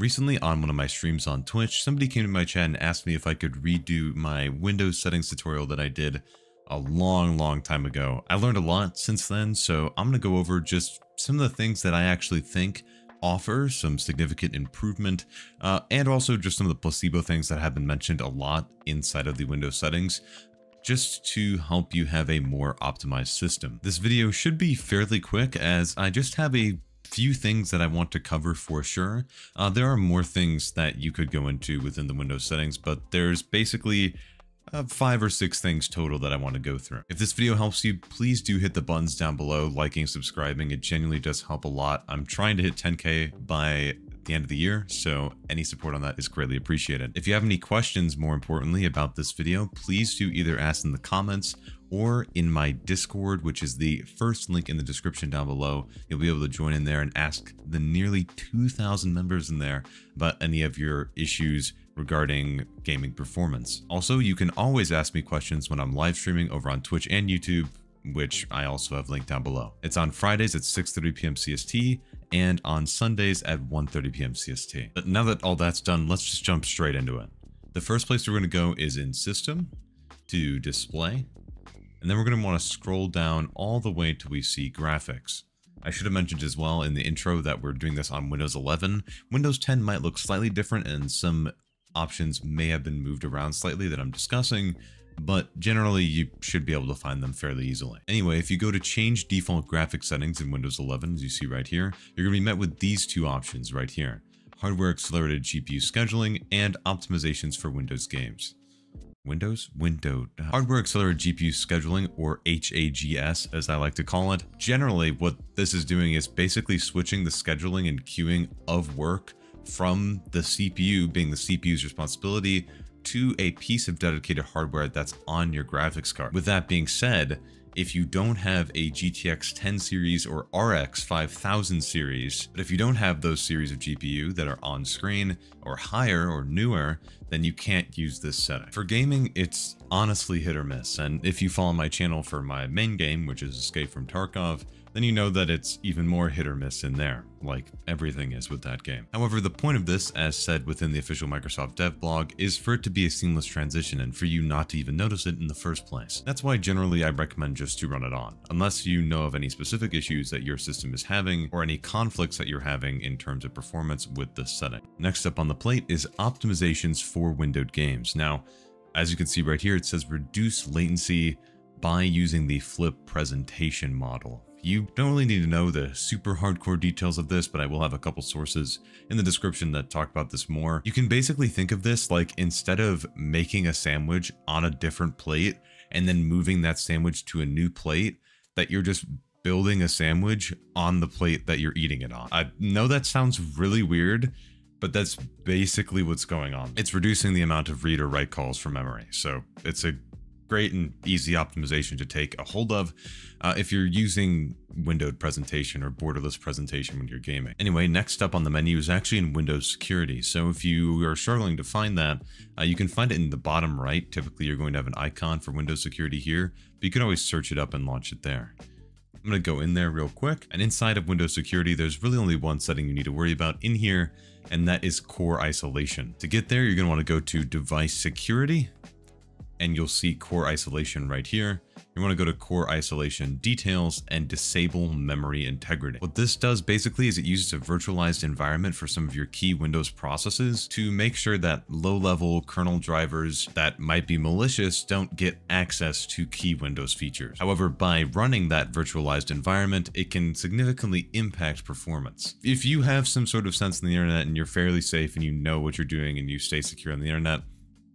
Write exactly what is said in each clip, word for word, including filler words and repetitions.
Recently, on one of my streams on Twitch, somebody came to my chat and asked me if I could redo my Windows settings tutorial that I did a long, long time ago. I learned a lot since then, so I'm going to go over just some of the things that I actually think offer some significant improvement, uh, and also just some of the placebo things that have been mentioned a lot inside of the Windows settings, just to help you have a more optimized system. This video should be fairly quick as I just have a few things that I want to cover for sure. Uh, there are more things that you could go into within the Windows settings, but there's basically Uh, five or six things total that I want to go through. If this video helps you, please do hit the buttons down below, liking, subscribing. It genuinely does help a lot. I'm trying to hit ten K by the end of the year, so any support on that is greatly appreciated. If you have any questions, more importantly, about this video, please do either ask in the comments or in my Discord, which is the first link in the description down below. You'll be able to join in there and ask the nearly two thousand members in there about any of your issues regarding gaming performance. Also, you can always ask me questions when I'm live streaming over on Twitch and YouTube, which I also have linked down below. It's on Fridays at six thirty p m C S T and on Sundays at one thirty p m C S T. But now that all that's done, let's just jump straight into it. The first place we're going to go is in System to Display, and then we're going to want to scroll down all the way till we see Graphics. I should have mentioned as well in the intro that we're doing this on Windows eleven. Windows ten might look slightly different and some options may have been moved around slightly that I'm discussing, but generally you should be able to find them fairly easily. Anyway, if you go to change default graphics settings in Windows eleven, as you see right here, you're going to be met with these two options right here: hardware accelerated G P U scheduling and optimizations for Windows games. Windows? Window. Hardware Accelerated G P U Scheduling, or H A G S as I like to call it. Generally, what this is doing is basically switching the scheduling and queuing of work from the C P U being the C P U's responsibility to a piece of dedicated hardware that's on your graphics card. With that being said, if you don't have a G T X ten series or R X five thousand series, but if you don't have those series of G P U that are on screen or higher or newer, then you can't use this setting. For gaming, it's honestly hit or miss. And if you follow my channel for my main game, which is Escape from Tarkov, then you know that it's even more hit or miss in there, like everything is with that game. However, the point of this, as said within the official Microsoft dev blog, is for it to be a seamless transition and for you not to even notice it in the first place. That's why generally I recommend just to run it on, unless you know of any specific issues that your system is having or any conflicts that you're having in terms of performance with this setting. Next up on the plate is optimizations for windowed games. Now, as you can see right here, it says reduce latency by using the flip presentation model. You don't really need to know the super hardcore details of this, but I will have a couple sources in the description that talk about this more. You can basically think of this like instead of making a sandwich on a different plate and then moving that sandwich to a new plate, that you're just building a sandwich on the plate that you're eating it on. I know that sounds really weird, but that's basically what's going on. It's reducing the amount of read or write calls from memory, so it's a great and easy optimization to take a hold of uh, if you're using windowed presentation or borderless presentation when you're gaming. Anyway, next up on the menu is actually in Windows Security. So if you are struggling to find that, uh, you can find it in the bottom right. Typically, you're going to have an icon for Windows Security here, but you can always search it up and launch it there. I'm going to go in there real quick, and inside of Windows Security, there's really only one setting you need to worry about in here, and that is core isolation. To get there, you're going to want to go to Device Security, and you'll see core isolation right here. You want to go to core isolation details and disable memory integrity. What this does basically is it uses a virtualized environment for some of your key Windows processes to make sure that low-level kernel drivers that might be malicious don't get access to key Windows features. However, by running that virtualized environment, it can significantly impact performance. If you have some sort of sense in the internet and you're fairly safe and you know what you're doing and you stay secure on the internet,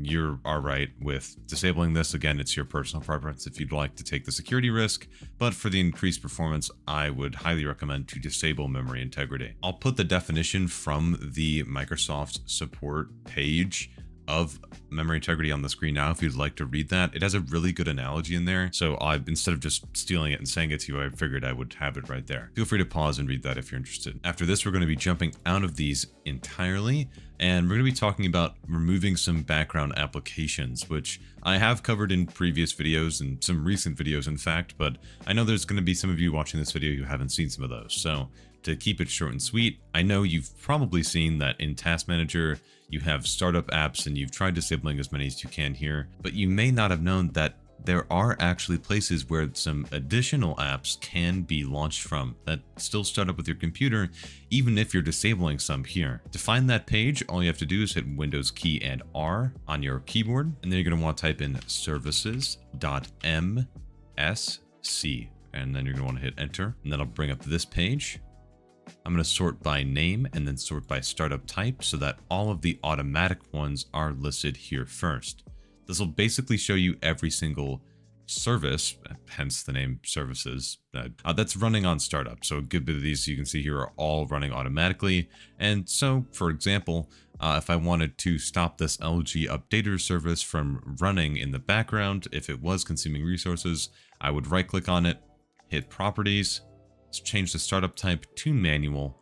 you're all right with disabling this. Again, it's your personal preference if you'd like to take the security risk, but for the increased performance, I would highly recommend to disable memory integrity. I'll put the definition from the Microsoft support page of memory integrity on the screen now if you'd like to read that. It has a really good analogy in there, so I, instead of just stealing it and saying it to you, I figured I would have it right there. Feel free to pause and read that if you're interested. After this, we're going to be jumping out of these entirely, and we're going to be talking about removing some background applications, which I have covered in previous videos and some recent videos, in fact, but I know there's going to be some of you watching this video who haven't seen some of those, so to keep it short and sweet, I know you've probably seen that in Task Manager, you have startup apps and you've tried disabling as many as you can here, but you may not have known that there are actually places where some additional apps can be launched from that still start up with your computer, even if you're disabling some here. To find that page, all you have to do is hit Windows key and R on your keyboard, and then you're going to want to type in services dot M S C, and then you're going to want to hit enter, and that'll bring up this page. I'm going to sort by name and then sort by startup type so that all of the automatic ones are listed here first. This will basically show you every single service, hence the name services, uh, that's running on startup. So a good bit of these you can see here are all running automatically. And so, for example, uh, if I wanted to stop this L G updater service from running in the background, if it was consuming resources, I would right click on it, hit properties, change the startup type to manual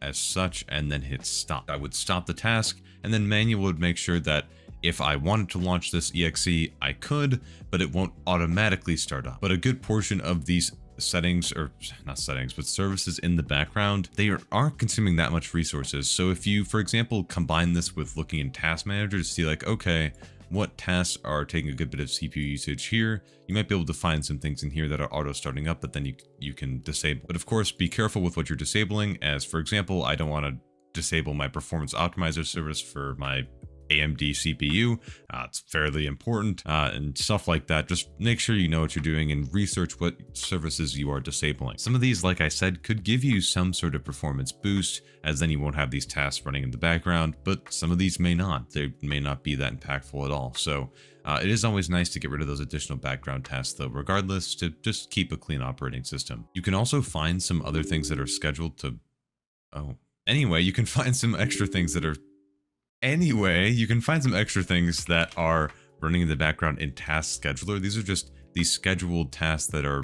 as such, and then hit stop. I would stop the task, and then manual would make sure that if I wanted to launch this E X E, I could, but it won't automatically start up. But a good portion of these settings, or not settings, but services in the background, they aren't consuming that much resources. So if you, for example, combine this with looking in Task Manager to see like, okay, what tasks are taking a good bit of C P U usage here, you might be able to find some things in here that are auto starting up, but then you, you can disable. But of course, be careful with what you're disabling, as for example, I don't want to disable my performance optimizer service for my A M D C P U. Uh, it's fairly important, uh, and stuff like that. Just make sure you know what you're doing and research what services you are disabling. Some of these, like I said, could give you some sort of performance boost, as then you won't have these tasks running in the background, but some of these may not. They may not be that impactful at all. So uh, it is always nice to get rid of those additional background tasks, though, regardless, to just keep a clean operating system. You can also find some other things that are scheduled to... Oh. Anyway, you can find some extra things that are Anyway, you can find some extra things that are running in the background in Task Scheduler. These are just the scheduled tasks that are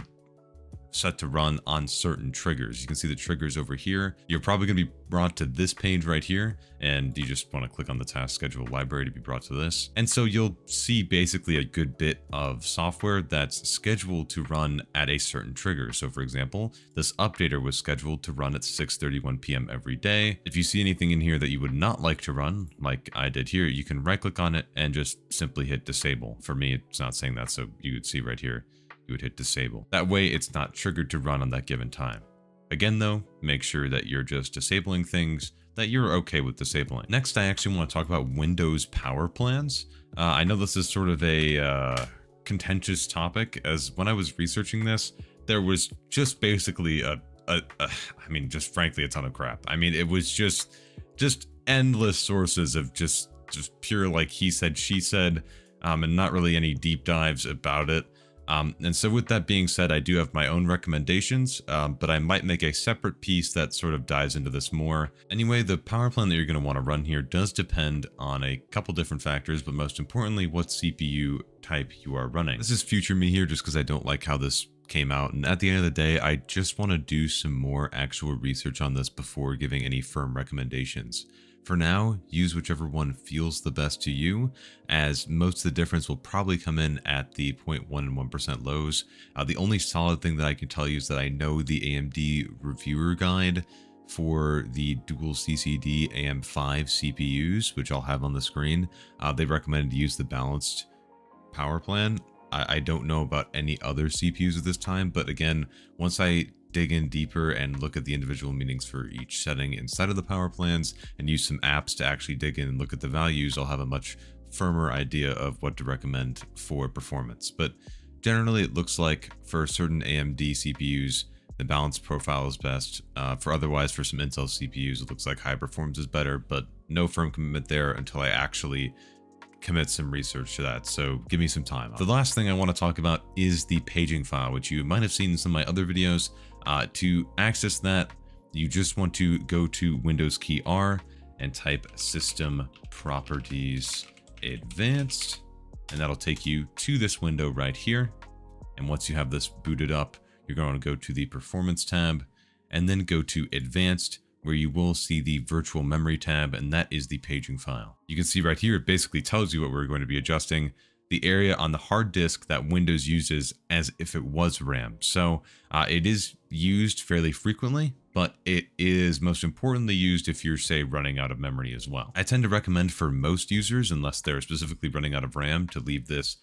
set to run on certain triggers. You can see the triggers over here. You're probably going to be brought to this page right here, and you just want to click on the Task Schedule library to be brought to this. And so you'll see basically a good bit of software that's scheduled to run at a certain trigger. So for example, this updater was scheduled to run at six thirty-one p m every day. If you see anything in here that you would not like to run, like I did here, you can right click on it and just simply hit disable. For me, it's not saying that, so you would see right here, you would hit disable. That way it's not triggered to run on that given time. Again though, make sure that you're just disabling things that you're okay with disabling. Next, I actually want to talk about Windows power plans. Uh, I know this is sort of a uh, contentious topic, as when I was researching this, there was just basically a, a, a, I mean, just frankly, a ton of crap. I mean, it was just, just endless sources of just, just pure, like he said, she said, um, and not really any deep dives about it. Um, and so with that being said, I do have my own recommendations, um, but I might make a separate piece that sort of dives into this more. Anyway, the power plan that you're going to want to run here does depend on a couple different factors, but most importantly, what C P U type you are running. This is future me here just because I don't like how this came out. And at the end of the day, I just want to do some more actual research on this before giving any firm recommendations. For now, use whichever one feels the best to you, as most of the difference will probably come in at the zero point one and one percent lows. Uh, the only solid thing that I can tell you is that I know the A M D reviewer guide for the dual C C D A M five C P Us, which I'll have on the screen, uh, they recommended to use the balanced power plan. I, I don't know about any other C P Us at this time, but again, once I dig in deeper and look at the individual meanings for each setting inside of the power plans and use some apps to actually dig in and look at the values, I'll have a much firmer idea of what to recommend for performance. But generally it looks like for certain A M D C P Us, the balanced profile is best. Uh, for otherwise, for some Intel C P Us, it looks like high performance is better, but no firm commitment there until I actually commit some research to that, so give me some time. The last thing I want to talk about is the paging file, which you might have seen in some of my other videos. Uh, to access that, you just want to go to Windows key R and type System Properties Advanced, and that'll take you to this window right here. And once you have this booted up, you're going to go to the Performance tab and then go to Advanced, where you will see the virtual memory tab, and that is the paging file. You can see right here, it basically tells you what we're going to be adjusting, the area on the hard disk that Windows uses as if it was RAM. So uh, it is used fairly frequently, but it is most importantly used if you're, say, running out of memory as well. I tend to recommend for most users, unless they're specifically running out of RAM, to leave this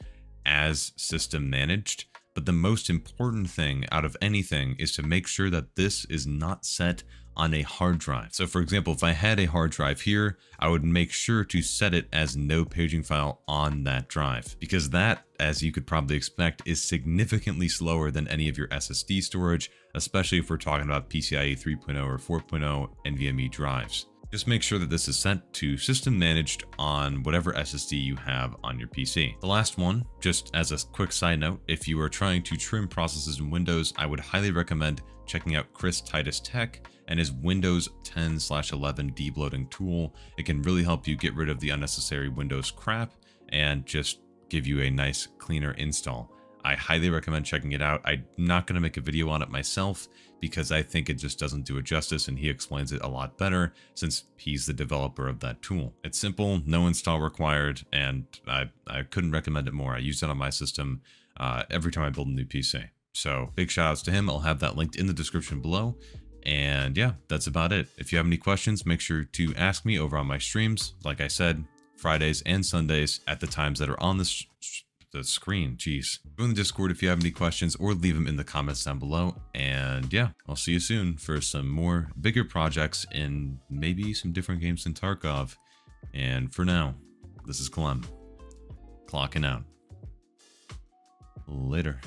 as system managed. But the most important thing out of anything is to make sure that this is not set on a hard drive. So for example, if I had a hard drive here, I would make sure to set it as no paging file on that drive, because that, as you could probably expect, is significantly slower than any of your S S D storage, especially if we're talking about P C I E three point oh or four point oh NVMe drives. Just make sure that this is set to system managed on whatever S S D you have on your P C. The last one, just as a quick side note, if you are trying to trim processes in Windows, I would highly recommend checking out Chris Titus Tech and his Windows ten slash eleven debloating tool. It can really help you get rid of the unnecessary Windows crap and just give you a nice, cleaner install. I highly recommend checking it out. I'm not going to make a video on it myself because I think it just doesn't do it justice, and he explains it a lot better since he's the developer of that tool. It's simple, no install required, and I, I couldn't recommend it more. I use it on my system uh, every time I build a new P C. So big shout outs to him. I'll have that linked in the description below. And yeah, that's about it. If you have any questions, make sure to ask me over on my streams. Like I said, Fridays and Sundays at the times that are on this the screen. Jeez. Go in the Discord if you have any questions, or leave them in the comments down below. And yeah, I'll see you soon for some more bigger projects and maybe some different games than Tarkov. And for now, this is Clem, clocking out. Later.